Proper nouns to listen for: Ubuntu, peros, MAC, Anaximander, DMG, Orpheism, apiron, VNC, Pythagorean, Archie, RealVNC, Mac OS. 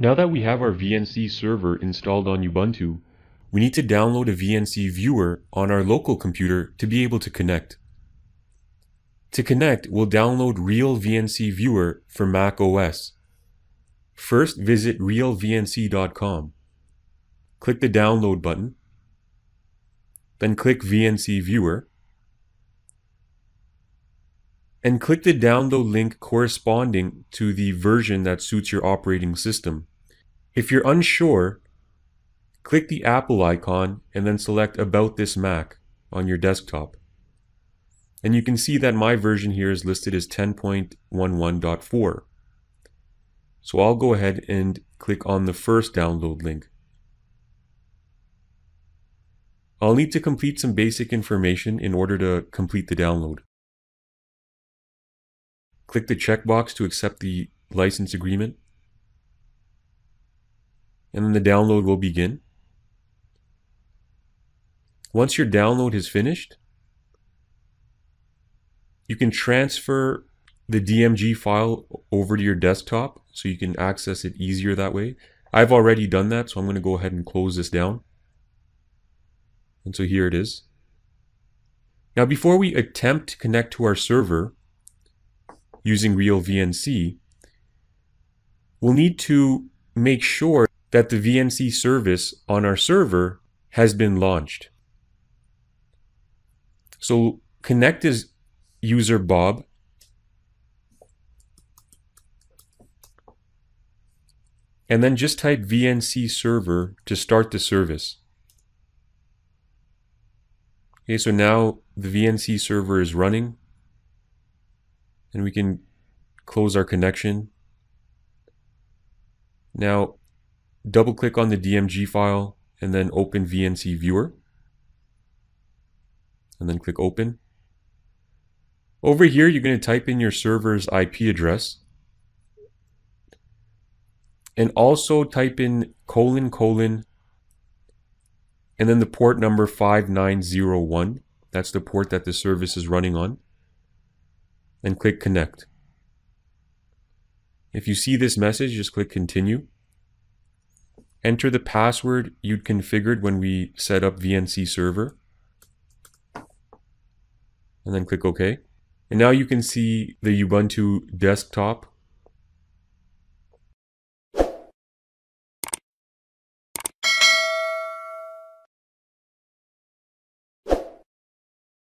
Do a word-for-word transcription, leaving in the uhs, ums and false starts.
Now that we have our V N C server installed on Ubuntu, we need to download a V N C viewer on our local computer to be able to connect. To connect, we'll download RealVNC Viewer for Mac O S. First, visit real V N C dot com. Click the download button, then click V N C Viewer, and click the download link corresponding to the version that suits your operating system. If you're unsure, click the Apple icon and then select About This Mac on your desktop. And you can see that my version here is listed as ten point eleven point four. So I'll go ahead and click on the first download link. I'll need to complete some basic information in order to complete the download. Click the checkbox to accept the license agreement, and then the download will begin. Once your download is finished, you can transfer the D M G file over to your desktop so you can access it easier that way. I've already done that, so I'm going to go ahead and close this down. And so here it is. Now, before we attempt to connect to our server using RealVNC, we'll need to make sure that the V N C service on our server has been launched. So connect is user Bob, and then just type V N C server to start the service. Okay, so now the V N C server is running, and we can close our connection. Now double click on the D M G file and then open V N C viewer, and then click open. Over here, you're going to type in your server's I P address, and also type in colon colon and then the port number five nine zero one. That's the port that the service is running on, and click connect. If you see this message, just click continue. Enter the password you'd configured when we set up V N C server, and then click OK. And now you can see the Ubuntu desktop